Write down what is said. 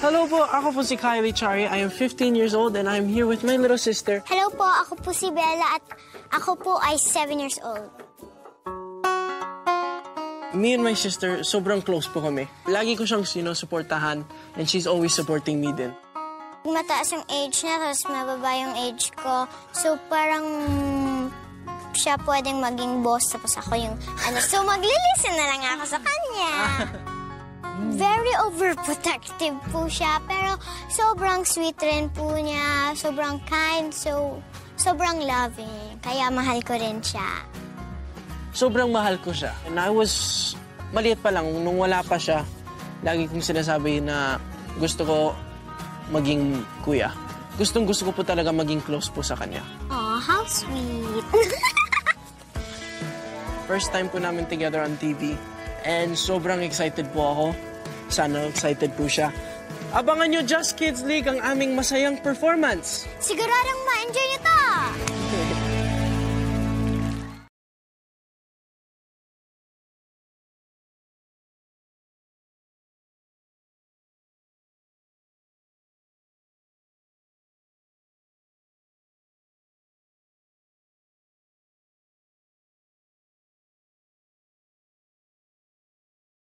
Hello po, ako po si Kyle Echarri. I am 15 years old and I am here with my little sister. Hello po, ako po si Bella at ako po ay 7 years old. Me and my sister, sobrang close po kami. Lagi ko siyang sinusuportahan and she's always supporting me din. Mataas yung age niya, tapos mababa yung age ko. So parang siya pwedeng maging boss, tapos ako yung ano. So maglilisten na lang ako sa kanya. Very overprotective po siya, pero sobrang sweet rin po niya, sobrang kind, so sobrang loving. Kaya mahal ko rin siya. Sobrang mahal ko siya. And I was maliit pa lang, nung wala pa siya, lagi kong sinasabi na gusto ko maging kuya. Gustong-gusto ko po talaga maging close po sa kanya. Aw, how sweet! First time po namin together on TV, and sobrang excited po ako. Sana excited po siya. Abangan nyo Just Kids League ang aming masayang performance. Siguradong ma-enjoy nyo to!